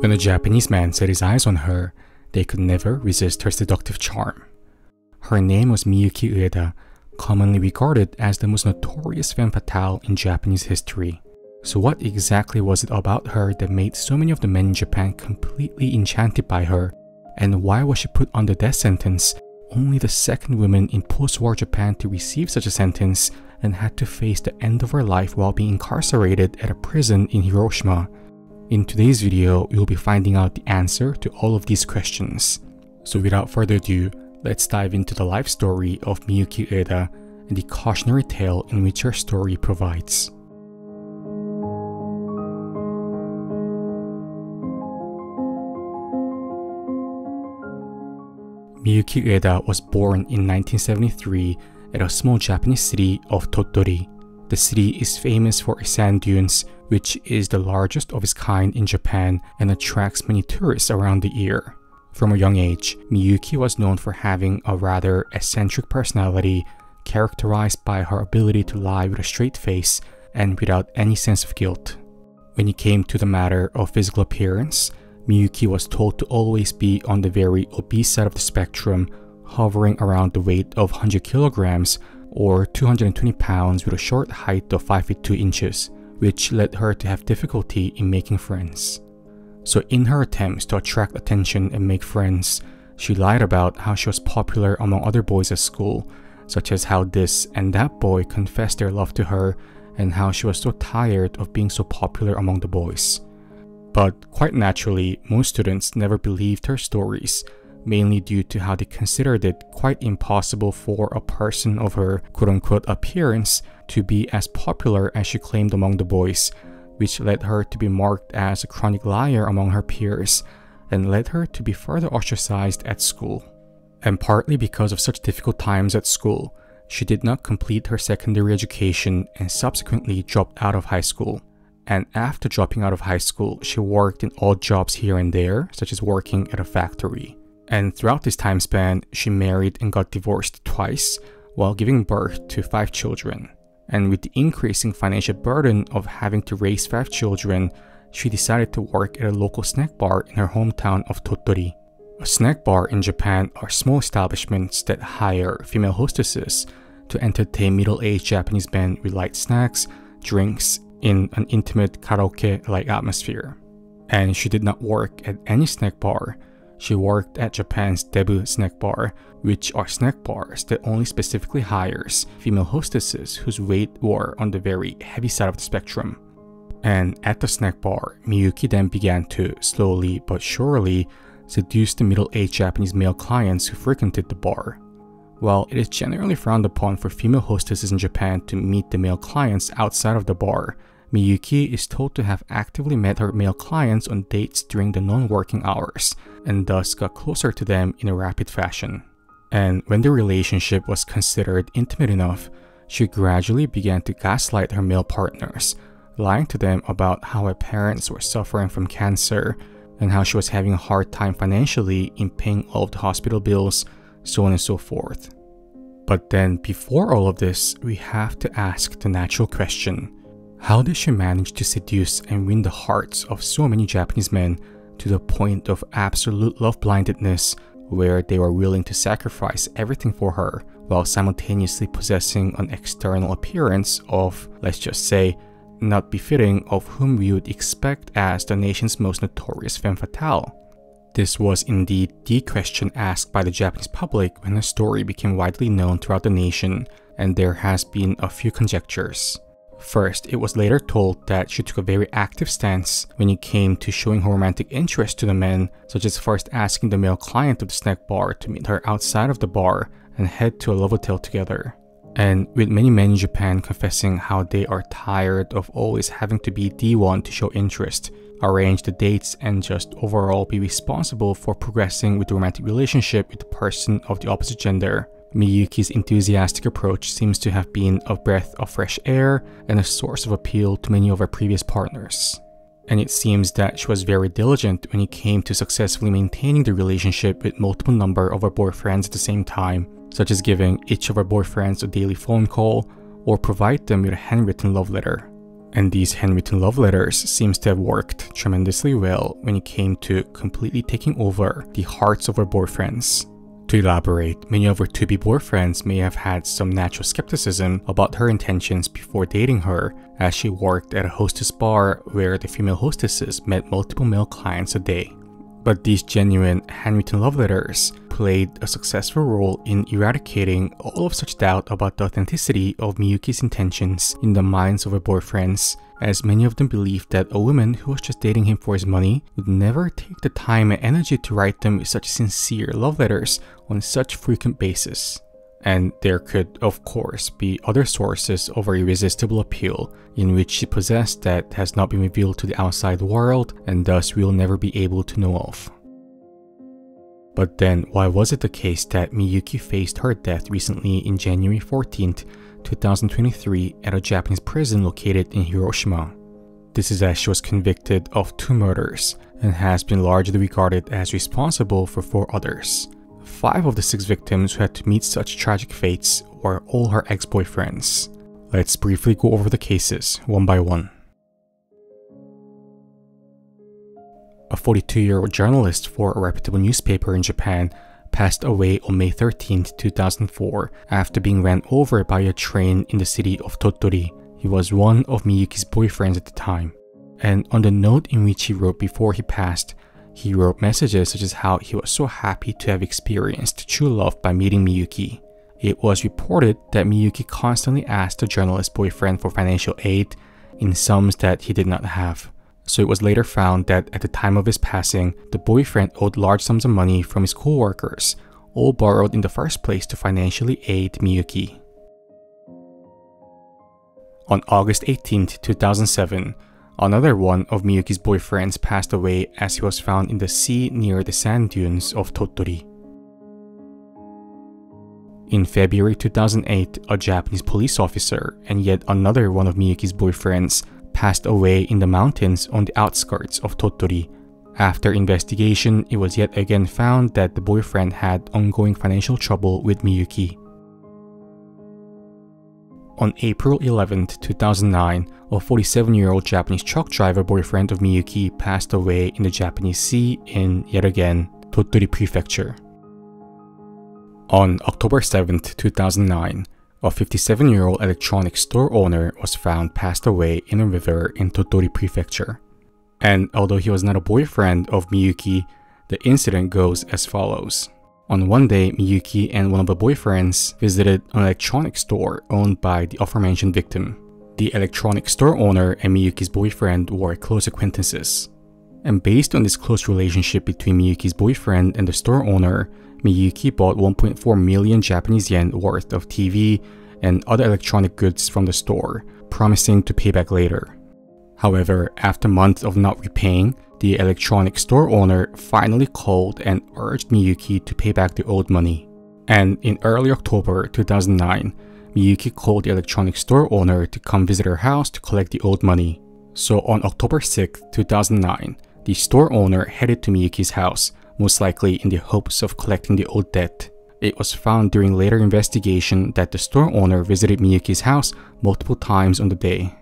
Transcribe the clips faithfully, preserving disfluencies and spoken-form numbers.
When a Japanese man set his eyes on her, they could never resist her seductive charm. Her name was Miyuki Ueda, commonly regarded as the most notorious femme fatale in Japanese history. So what exactly was it about her that made so many of the men in Japan completely enchanted by her, and why was she put under death sentence, only the second woman in post-war Japan to receive such a sentence, and had to face the end of her life while being incarcerated at a prison in Hiroshima? In today's video, you'll be finding out the answer to all of these questions. So without further ado, let's dive into the life story of Miyuki Ueda and the cautionary tale in which her story provides. Miyuki Ueda was born in nineteen seventy-three at a small Japanese city of Tottori. The city is famous for its sand dunes, which is the largest of its kind in Japan and attracts many tourists around the year. From a young age, Miyuki was known for having a rather eccentric personality, characterized by her ability to lie with a straight face and without any sense of guilt. When it came to the matter of physical appearance, Miyuki was told to always be on the very obese side of the spectrum, hovering around the weight of one hundred kilograms or two hundred twenty pounds with a short height of five feet two inches, which led her to have difficulty in making friends. So in her attempts to attract attention and make friends, she lied about how she was popular among other boys at school, such as how this and that boy confessed their love to her and how she was so tired of being so popular among the boys. But quite naturally, most students never believed her stories, mainly due to how they considered it quite impossible for a person of her quote-unquote appearance to be as popular as she claimed among the boys, which led her to be marked as a chronic liar among her peers and led her to be further ostracized at school. And partly because of such difficult times at school, she did not complete her secondary education and subsequently dropped out of high school. And after dropping out of high school, she worked in odd jobs here and there, such as working at a factory. And throughout this time span, she married and got divorced twice while giving birth to five children. And with the increasing financial burden of having to raise five children, she decided to work at a local snack bar in her hometown of Tottori. A snack bar in Japan are small establishments that hire female hostesses to entertain middle-aged Japanese men with light snacks, drinks, in an intimate karaoke-like atmosphere. And she did not work at any snack bar. She worked at Japan's Debu snack bar, which are snack bars that only specifically hires female hostesses whose weight were on the very heavy side of the spectrum. And at the snack bar, Miyuki then began to, slowly but surely, seduce the middle-aged Japanese male clients who frequented the bar. While it is generally frowned upon for female hostesses in Japan to meet the male clients outside of the bar, Miyuki is told to have actively met her male clients on dates during the non-working hours, and thus got closer to them in a rapid fashion. And when the relationship was considered intimate enough, she gradually began to gaslight her male partners, lying to them about how her parents were suffering from cancer, and how she was having a hard time financially in paying all of the hospital bills, so on and so forth. But then, before all of this, we have to ask the natural question. How did she manage to seduce and win the hearts of so many Japanese men to the point of absolute love-blindedness, where they were willing to sacrifice everything for her while simultaneously possessing an external appearance of, let's just say, not befitting of whom we would expect as the nation's most notorious femme fatale? This was indeed the question asked by the Japanese public when her story became widely known throughout the nation, and there has been a few conjectures. First, it was later told that she took a very active stance when it came to showing her romantic interest to the men, such as first asking the male client of the snack bar to meet her outside of the bar and head to a love hotel together. And with many men in Japan confessing how they are tired of always having to be the one to show interest, arrange the dates, and just overall be responsible for progressing with the romantic relationship with the person of the opposite gender, Miyuki's enthusiastic approach seems to have been a breath of fresh air and a source of appeal to many of her previous partners. And it seems that she was very diligent when it came to successfully maintaining the relationship with multiple number of her boyfriends at the same time, such as giving each of her boyfriends a daily phone call or provide them with a handwritten love letter. And these handwritten love letters seems to have worked tremendously well when it came to completely taking over the hearts of her boyfriends. To elaborate, many of her to-be boyfriends may have had some natural skepticism about her intentions before dating her, as she worked at a hostess bar where the female hostesses met multiple male clients a day. But these genuine handwritten love letters played a successful role in eradicating all of such doubt about the authenticity of Miyuki's intentions in the minds of her boyfriends, as many of them believed that a woman who was just dating him for his money would never take the time and energy to write them such sincere love letters on such frequent basis. And there could, of course, be other sources of her irresistible appeal in which she possessed that has not been revealed to the outside world and thus we will never be able to know of. But then, why was it the case that Miyuki faced her death recently in January fourteenth, two thousand twenty-three at a Japanese prison located in Hiroshima? This is as she was convicted of two murders and has been largely regarded as responsible for four others. Five of the six victims who had to meet such tragic fates were all her ex-boyfriends. Let's briefly go over the cases, one by one. A forty-two-year-old journalist for a reputable newspaper in Japan passed away on May thirteenth, two thousand four after being ran over by a train in the city of Tottori. He was one of Miyuki's boyfriends at the time. And on the note in which he wrote before he passed, he wrote messages such as how he was so happy to have experienced true love by meeting Miyuki. It was reported that Miyuki constantly asked the journalist's boyfriend for financial aid in sums that he did not have. So it was later found that at the time of his passing, the boyfriend owed large sums of money from his co-workers, all borrowed in the first place to financially aid Miyuki. On August eighteenth, two thousand seven, another one of Miyuki's boyfriends passed away as he was found in the sea near the sand dunes of Tottori. In February two thousand eight, a Japanese police officer and yet another one of Miyuki's boyfriends passed away in the mountains on the outskirts of Tottori. After investigation, it was yet again found that the boyfriend had ongoing financial trouble with Miyuki. On April eleventh, two thousand nine, a forty-seven-year-old Japanese truck driver boyfriend of Miyuki passed away in the Japanese sea in, yet again, Tottori Prefecture. On October seventh, two thousand nine, a fifty-seven-year-old electronics store owner was found passed away in a river in Tottori Prefecture. And although he was not a boyfriend of Miyuki, the incident goes as follows. On one day, Miyuki and one of her boyfriends visited an electronics store owned by the aforementioned victim. The electronics store owner and Miyuki's boyfriend were close acquaintances. And based on this close relationship between Miyuki's boyfriend and the store owner, Miyuki bought one point four million Japanese yen worth of T V and other electronic goods from the store, promising to pay back later. However, after months of not repaying, the electronic store owner finally called and urged Miyuki to pay back the owed money. And in early October two thousand nine, Miyuki called the electronic store owner to come visit her house to collect the owed money. So on October sixth, two thousand nine, the store owner headed to Miyuki's house, most likely in the hopes of collecting the owed debt. It was found during later investigation that the store owner visited Miyuki's house multiple times on the day.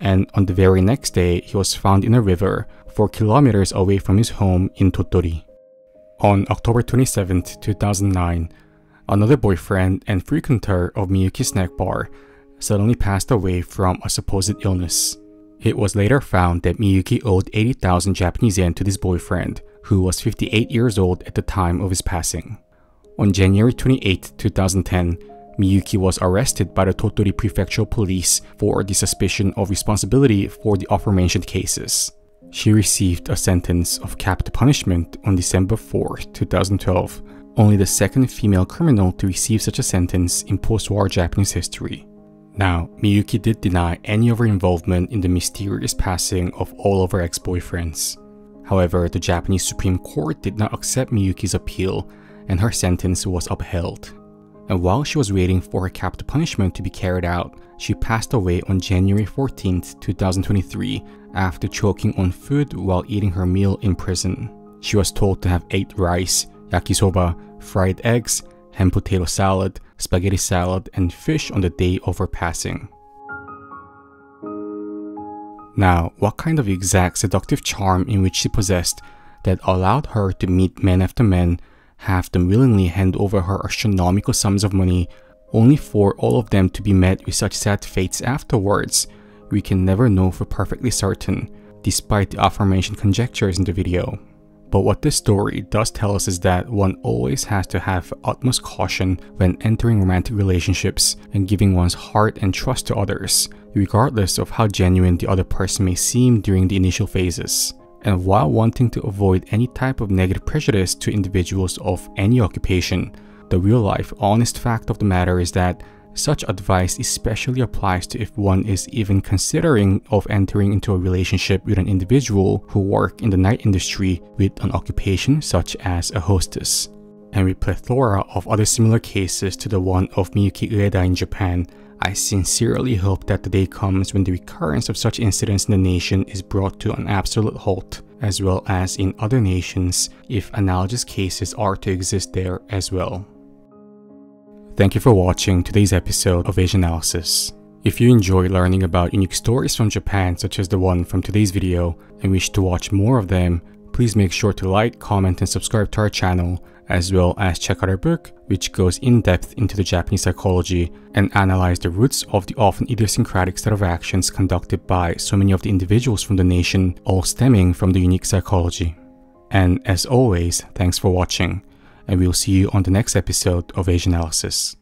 And on the very next day, he was found in a river four kilometers away from his home in Tottori. On October twenty-seventh, two thousand nine, another boyfriend and frequenter of Miyuki's snack bar suddenly passed away from a supposed illness. It was later found that Miyuki owed eighty thousand Japanese yen to this boyfriend, who was fifty-eight years old at the time of his passing. On January twenty-eighth, two thousand ten, Miyuki was arrested by the Tottori Prefectural Police for the suspicion of responsibility for the aforementioned cases. She received a sentence of capital punishment on December fourth, two thousand twelve, only the second female criminal to receive such a sentence in post-war Japanese history. Now, Miyuki did deny any of her involvement in the mysterious passing of all of her ex-boyfriends. However, the Japanese Supreme Court did not accept Miyuki's appeal and her sentence was upheld. And while she was waiting for her capital punishment to be carried out, she passed away on January fourteenth, two thousand twenty-three after choking on food while eating her meal in prison. She was told to have eight rice, yakisoba, fried eggs, ham potato salad, spaghetti salad, and fish on the day of her passing. Now, what kind of exact seductive charm in which she possessed that allowed her to meet man after man, have them willingly hand over her astronomical sums of money, only for all of them to be met with such sad fates afterwards, we can never know for perfectly certain, despite the aforementioned conjectures in the video. But what this story does tell us is that one always has to have utmost caution when entering romantic relationships and giving one's heart and trust to others, regardless of how genuine the other person may seem during the initial phases. And while wanting to avoid any type of negative prejudice to individuals of any occupation, the real-life honest fact of the matter is that such advice especially applies to if one is even considering of entering into a relationship with an individual who work in the night industry with an occupation such as a hostess. And with plethora of other similar cases to the one of Miyuki Ueda in Japan, I sincerely hope that the day comes when the recurrence of such incidents in the nation is brought to an absolute halt, as well as in other nations, if analogous cases are to exist there as well. Thank you for watching today's episode of Asian Analysis. If you enjoy learning about unique stories from Japan such as the one from today's video and wish to watch more of them, please make sure to like, comment and subscribe to our channel, as well as check out our book, which goes in depth into the Japanese psychology and analyze the roots of the often idiosyncratic set of actions conducted by so many of the individuals from the nation, all stemming from the unique psychology. And as always, thanks for watching. And we'll see you on the next episode of Asian Analysis.